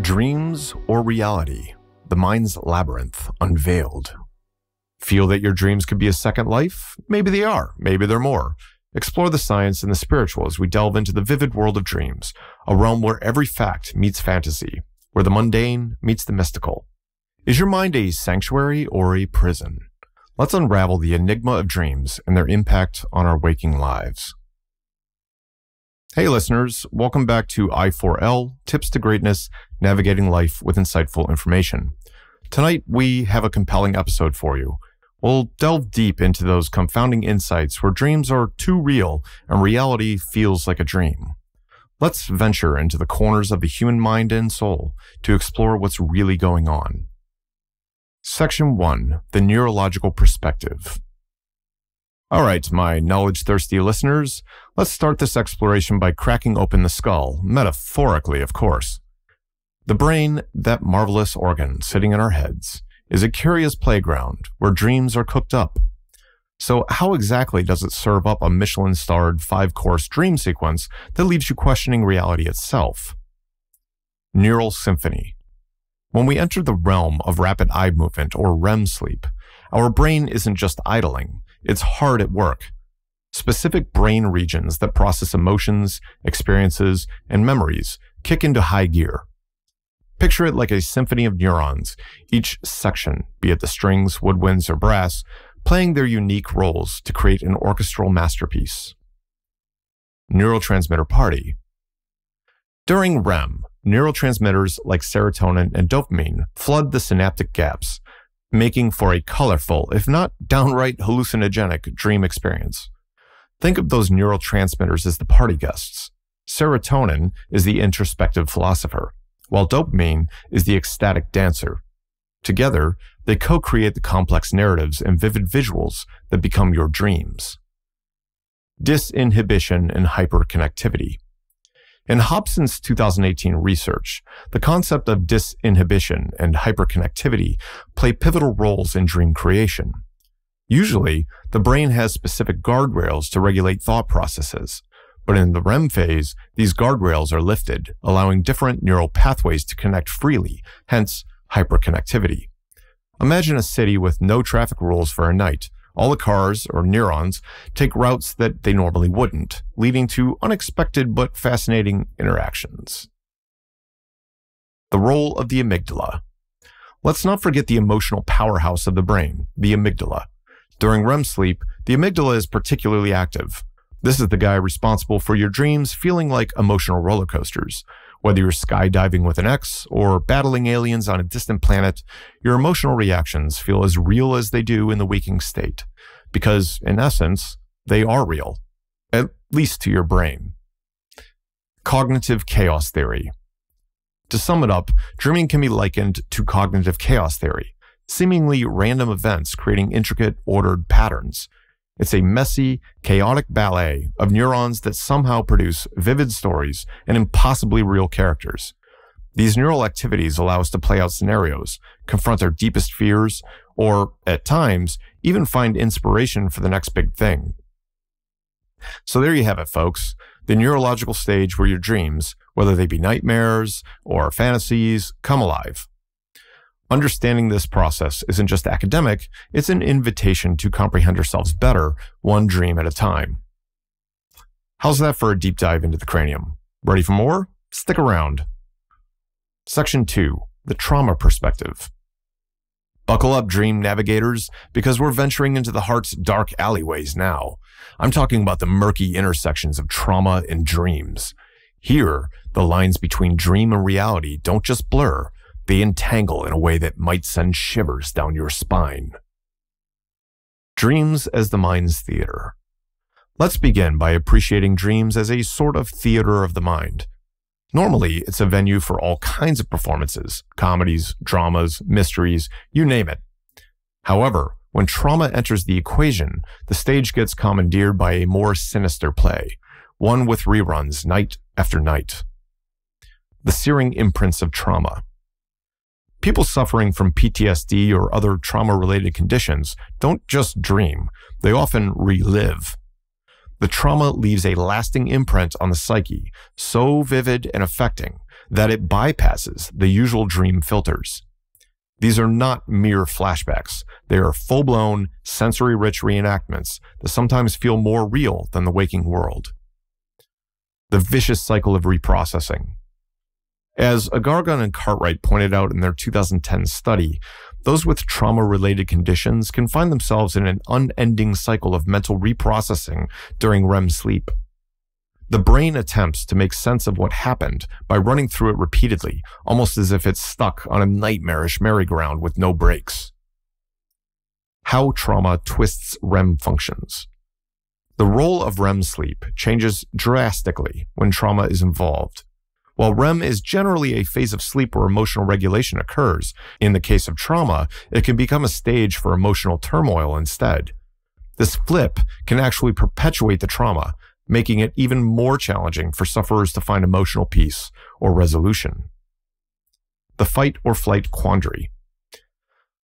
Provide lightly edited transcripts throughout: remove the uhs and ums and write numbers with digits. Dreams or reality? The mind's labyrinth unveiled. Feel that your dreams could be a second life? Maybe they are, maybe they're more. Explore the science and the spiritual as we delve into the vivid world of dreams, a realm where every fact meets fantasy, where the mundane meets the mystical. Is your mind a sanctuary or a prison? Let's unravel the enigma of dreams and their impact on our waking lives. Hey listeners, welcome back to I4L, Tips to Greatness, Navigating Life with Insightful Information. Tonight, we have a compelling episode for you. We'll delve deep into those confounding insights where dreams are too real and reality feels like a dream. Let's venture into the corners of the human mind and soul to explore what's really going on. Section 1, the neurological perspective. All right, my knowledge-thirsty listeners, let's start this exploration by cracking open the skull, metaphorically, of course. The brain, that marvelous organ sitting in our heads, is a curious playground where dreams are cooked up. So how exactly does it serve up a Michelin-starred 5-course dream sequence that leaves you questioning reality itself? Neural symphony. When we enter the realm of rapid eye movement or REM sleep, our brain isn't just idling, it's hard at work. Specific brain regions that process emotions, experiences, and memories kick into high gear. Picture it like a symphony of neurons, each section, be it the strings, woodwinds, or brass, playing their unique roles to create an orchestral masterpiece. Neurotransmitter party. During REM, neurotransmitters like serotonin and dopamine flood the synaptic gaps, making for a colorful, if not downright hallucinogenic, dream experience. Think of those neurotransmitters as the party guests. Serotonin is the introspective philosopher, while dopamine is the ecstatic dancer. Together, they co-create the complex narratives and vivid visuals that become your dreams. Disinhibition and hyperconnectivity. In Hobson's 2018 research, the concept of disinhibition and hyperconnectivity play pivotal roles in dream creation. Usually, the brain has specific guardrails to regulate thought processes, but in the REM phase, these guardrails are lifted, allowing different neural pathways to connect freely, hence hyperconnectivity. Imagine a city with no traffic rules for a night. All the cars, or neurons, take routes that they normally wouldn't, leading to unexpected but fascinating interactions. The role of the amygdala. Let's not forget the emotional powerhouse of the brain, the amygdala. During REM sleep, the amygdala is particularly active. This is the guy responsible for your dreams feeling like emotional roller coasters. Whether you're skydiving with an ex or battling aliens on a distant planet, your emotional reactions feel as real as they do in the waking state, because, in essence, they are real, at least to your brain. Cognitive chaos theory. To sum it up, dreaming can be likened to cognitive chaos theory, seemingly random events creating intricate, ordered patterns. It's a messy, chaotic ballet of neurons that somehow produce vivid stories and impossibly real characters. These neural activities allow us to play out scenarios, confront our deepest fears, or, at times, even find inspiration for the next big thing. So there you have it, folks. The neurological stage where your dreams, whether they be nightmares or fantasies, come alive. Understanding this process isn't just academic, it's an invitation to comprehend ourselves better, one dream at a time. How's that for a deep dive into the cranium? Ready for more? Stick around. Section 2, the trauma perspective. Buckle up, dream navigators, because we're venturing into the heart's dark alleyways now. I'm talking about the murky intersections of trauma and dreams. Here, the lines between dream and reality don't just blur, they entangle in a way that might send shivers down your spine. Dreams as the mind's theater. Let's begin by appreciating dreams as a sort of theater of the mind. Normally, it's a venue for all kinds of performances, comedies, dramas, mysteries, you name it. However, when trauma enters the equation, the stage gets commandeered by a more sinister play, one with reruns night after night. The searing imprints of trauma. People suffering from PTSD or other trauma-related conditions don't just dream. They often relive. The trauma leaves a lasting imprint on the psyche, so vivid and affecting that it bypasses the usual dream filters. These are not mere flashbacks. They are full-blown, sensory-rich reenactments that sometimes feel more real than the waking world. The vicious cycle of reprocessing. As Agargun and Cartwright pointed out in their 2010 study, those with trauma-related conditions can find themselves in an unending cycle of mental reprocessing during REM sleep. The brain attempts to make sense of what happened by running through it repeatedly, almost as if it's stuck on a nightmarish merry-go-round with no brakes. How trauma twists REM functions. The role of REM sleep changes drastically when trauma is involved. While REM is generally a phase of sleep where emotional regulation occurs, in the case of trauma, it can become a stage for emotional turmoil instead. This flip can actually perpetuate the trauma, making it even more challenging for sufferers to find emotional peace or resolution. The fight or flight quandary.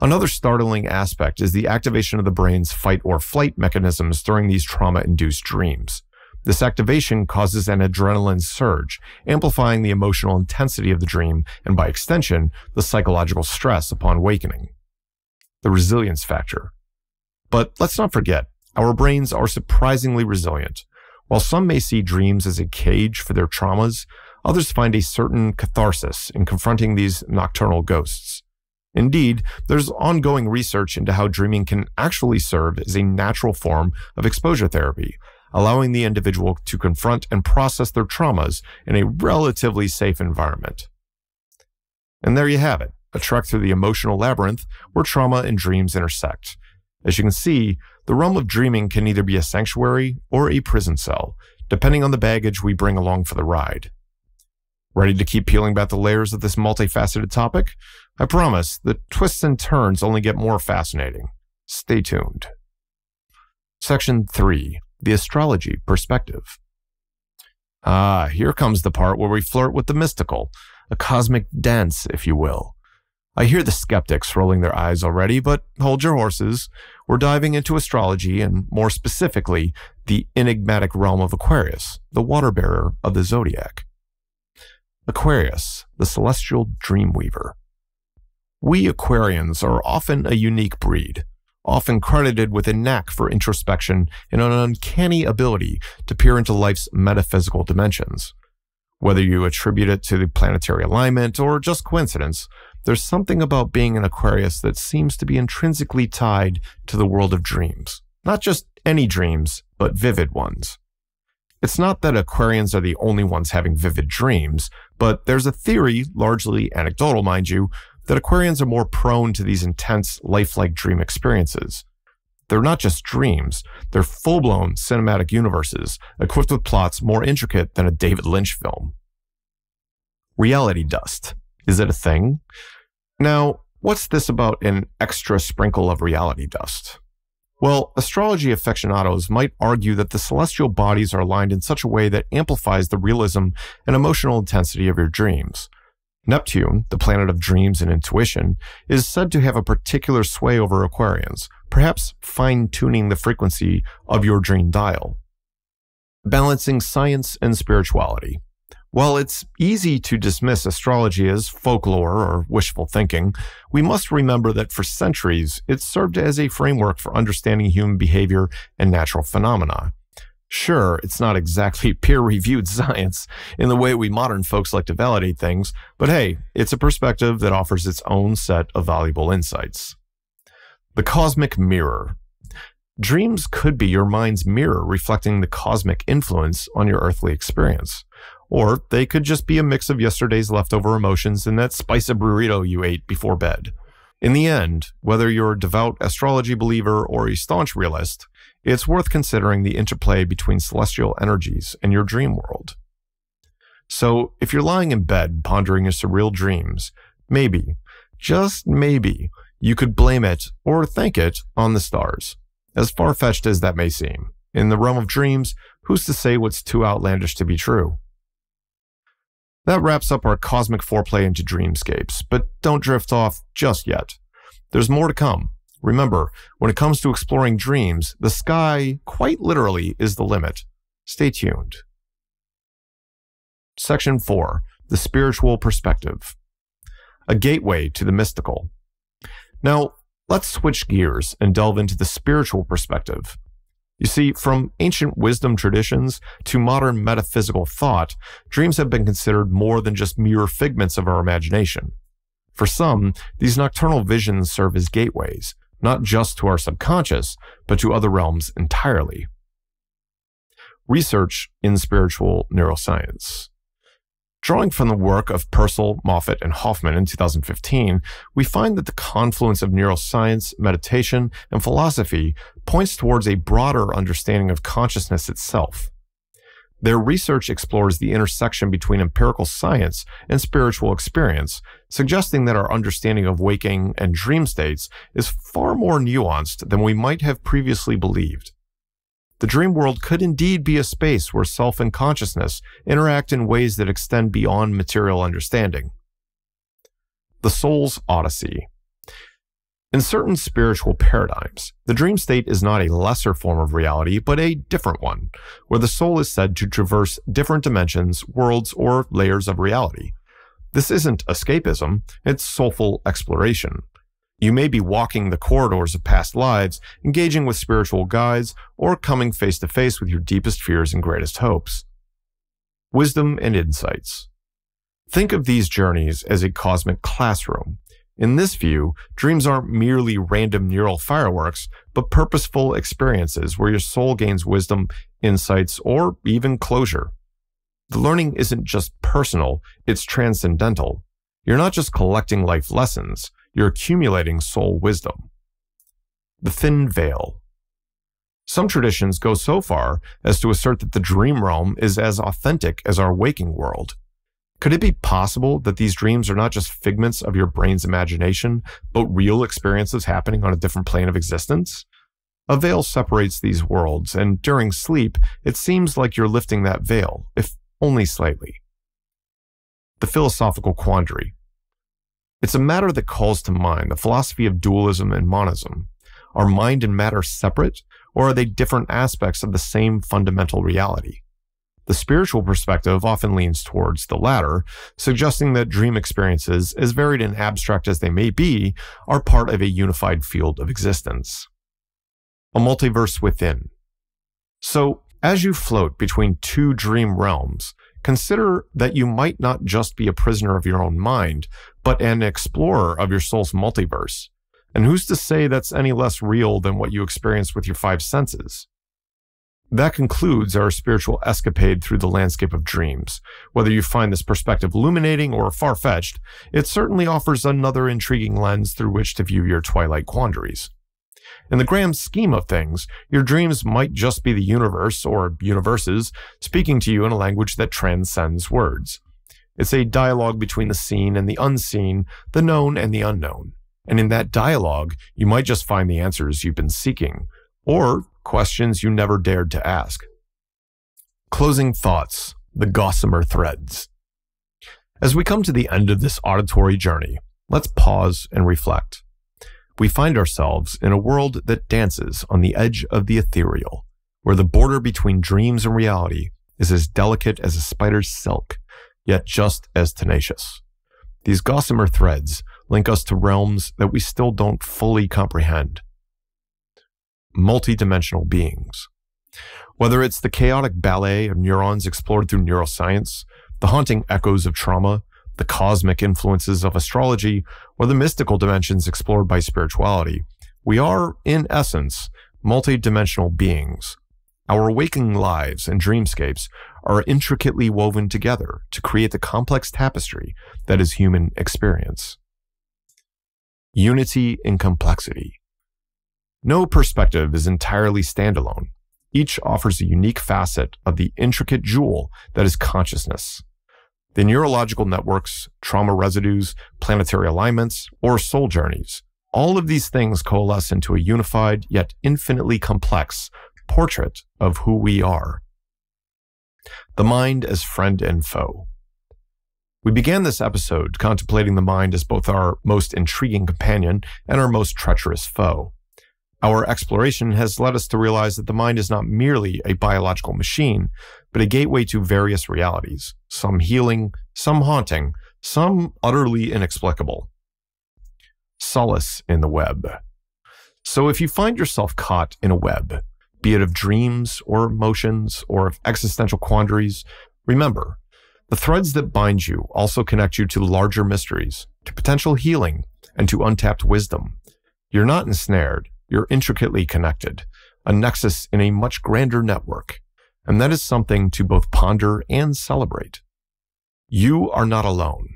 Another startling aspect is the activation of the brain's fight or flight mechanisms during these trauma-induced dreams. This activation causes an adrenaline surge, amplifying the emotional intensity of the dream and, by extension, the psychological stress upon awakening. The resilience factor. But let's not forget, our brains are surprisingly resilient. While some may see dreams as a cage for their traumas, others find a certain catharsis in confronting these nocturnal ghosts. Indeed, there's ongoing research into how dreaming can actually serve as a natural form of exposure therapy, allowing the individual to confront and process their traumas in a relatively safe environment. And there you have it, a trek through the emotional labyrinth where trauma and dreams intersect. As you can see, the realm of dreaming can either be a sanctuary or a prison cell, depending on the baggage we bring along for the ride. Ready to keep peeling back the layers of this multifaceted topic? I promise, the twists and turns only get more fascinating. Stay tuned. Section 3. The astrology perspective. Ah, here comes the part where we flirt with the mystical, a cosmic dance, if you will. I hear the skeptics rolling their eyes already, but hold your horses. We're diving into astrology and, more specifically, the enigmatic realm of Aquarius, the water bearer of the zodiac. Aquarius, the celestial dreamweaver. We Aquarians are often a unique breed, often credited with a knack for introspection and an uncanny ability to peer into life's metaphysical dimensions. Whether you attribute it to the planetary alignment or just coincidence, there's something about being an Aquarius that seems to be intrinsically tied to the world of dreams. Not just any dreams, but vivid ones. It's not that Aquarians are the only ones having vivid dreams, but there's a theory, largely anecdotal mind you, that Aquarians are more prone to these intense, lifelike dream experiences. They're not just dreams, they're full-blown cinematic universes, equipped with plots more intricate than a David Lynch film. Reality dust. Is it a thing? Now, what's this about an extra sprinkle of reality dust? Well, astrology aficionados might argue that the celestial bodies are aligned in such a way that amplifies the realism and emotional intensity of your dreams. Neptune, the planet of dreams and intuition, is said to have a particular sway over Aquarians, perhaps fine-tuning the frequency of your dream dial. Balancing science and spirituality. While it's easy to dismiss astrology as folklore or wishful thinking, we must remember that for centuries it served as a framework for understanding human behavior and natural phenomena. Sure, it's not exactly peer-reviewed science in the way we modern folks like to validate things, but hey, it's a perspective that offers its own set of valuable insights. The cosmic mirror. Dreams could be your mind's mirror reflecting the cosmic influence on your earthly experience. Or they could just be a mix of yesterday's leftover emotions and that spicy burrito you ate before bed. In the end, whether you're a devout astrology believer or a staunch realist, it's worth considering the interplay between celestial energies and your dream world. So, if you're lying in bed pondering your surreal dreams, maybe, just maybe, you could blame it or thank it on the stars. As far-fetched as that may seem, in the realm of dreams, who's to say what's too outlandish to be true? That wraps up our cosmic foreplay into dreamscapes, but don't drift off just yet. There's more to come. Remember, when it comes to exploring dreams, the sky, quite literally, is the limit. Stay tuned. Section 4. The Spiritual Perspective. A gateway to the mystical. Now, let's switch gears and delve into the spiritual perspective. You see, from ancient wisdom traditions to modern metaphysical thought, dreams have been considered more than just mere figments of our imagination. For some, these nocturnal visions serve as gateways, not just to our subconscious, but to other realms entirely. Research in spiritual neuroscience. Drawing from the work of Purcell, Moffitt, and Hoffman in 2015, we find that the confluence of neuroscience, meditation, and philosophy points towards a broader understanding of consciousness itself. Their research explores the intersection between empirical science and spiritual experience, suggesting that our understanding of waking and dream states is far more nuanced than we might have previously believed. The dream world could indeed be a space where self and consciousness interact in ways that extend beyond material understanding. The Soul's Odyssey. In certain spiritual paradigms, the dream state is not a lesser form of reality, but a different one, where the soul is said to traverse different dimensions, worlds, or layers of reality. This isn't escapism, it's soulful exploration. You may be walking the corridors of past lives, engaging with spiritual guides, or coming face-to-face with your deepest fears and greatest hopes. Wisdom and insights. Think of these journeys as a cosmic classroom. In this view, dreams aren't merely random neural fireworks, but purposeful experiences where your soul gains wisdom, insights, or even closure. The learning isn't just personal, it's transcendental. You're not just collecting life lessons, you're accumulating soul wisdom. The Thin Veil. Some traditions go so far as to assert that the dream realm is as authentic as our waking world. Could it be possible that these dreams are not just figments of your brain's imagination, but real experiences happening on a different plane of existence? A veil separates these worlds, and during sleep, it seems like you're lifting that veil, if only slightly. The Philosophical Quandary. It's a matter that calls to mind the philosophy of dualism and monism. Are mind and matter separate, or are they different aspects of the same fundamental reality? The spiritual perspective often leans towards the latter, suggesting that dream experiences, as varied and abstract as they may be, are part of a unified field of existence. A Multiverse Within. So, as you float between two dream realms, consider that you might not just be a prisoner of your own mind, but an explorer of your soul's multiverse. And who's to say that's any less real than what you experience with your five senses? That concludes our spiritual escapade through the landscape of dreams. Whether you find this perspective illuminating or far-fetched, it certainly offers another intriguing lens through which to view your twilight quandaries. In the grand scheme of things, your dreams might just be the universe or universes speaking to you in a language that transcends words. It's a dialogue between the seen and the unseen, the known and the unknown. And in that dialogue, you might just find the answers you've been seeking, or questions you never dared to ask. Closing thoughts, the gossamer threads. As we come to the end of this auditory journey, let's pause and reflect. We find ourselves in a world that dances on the edge of the ethereal, where the border between dreams and reality is as delicate as a spider's silk, yet just as tenacious. These gossamer threads link us to realms that we still don't fully comprehend. Multidimensional beings. Whether it's the chaotic ballet of neurons explored through neuroscience, the haunting echoes of trauma, the cosmic influences of astrology, or the mystical dimensions explored by spirituality. We are, in essence, multidimensional beings. Our waking lives and dreamscapes are intricately woven together to create the complex tapestry that is human experience. Unity in complexity. No perspective is entirely standalone. Each offers a unique facet of the intricate jewel that is consciousness. The neurological networks, trauma residues, planetary alignments, or soul journeys. All of these things coalesce into a unified yet infinitely complex portrait of who we are. The mind as friend and foe. We began this episode contemplating the mind as both our most intriguing companion and our most treacherous foe. Our exploration has led us to realize that the mind is not merely a biological machine, but a gateway to various realities, some healing, some haunting, some utterly inexplicable. Solace in the web. So if you find yourself caught in a web, be it of dreams or emotions or of existential quandaries, remember, the threads that bind you also connect you to larger mysteries, to potential healing, and to untapped wisdom. You're not ensnared, you're intricately connected, a nexus in a much grander network, and that is something to both ponder and celebrate. You are not alone.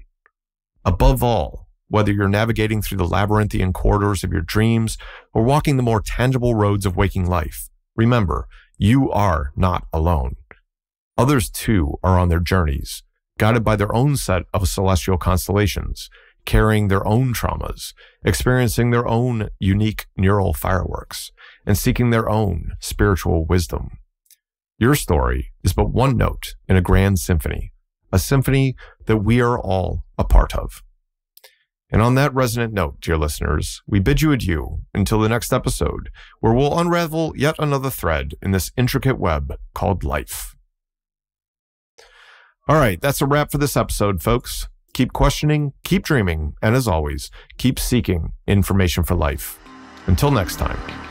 Above all, whether you're navigating through the labyrinthian corridors of your dreams or walking the more tangible roads of waking life, remember, you are not alone. Others, too, are on their journeys, guided by their own set of celestial constellations, carrying their own traumas, experiencing their own unique neural fireworks, and seeking their own spiritual wisdom. Your story is but one note in a grand symphony, a symphony that we are all a part of. And on that resonant note, dear listeners, we bid you adieu until the next episode, where we'll unravel yet another thread in this intricate web called life. All right, that's a wrap for this episode, folks. Keep questioning, keep dreaming, and as always, keep seeking information for life. Until next time.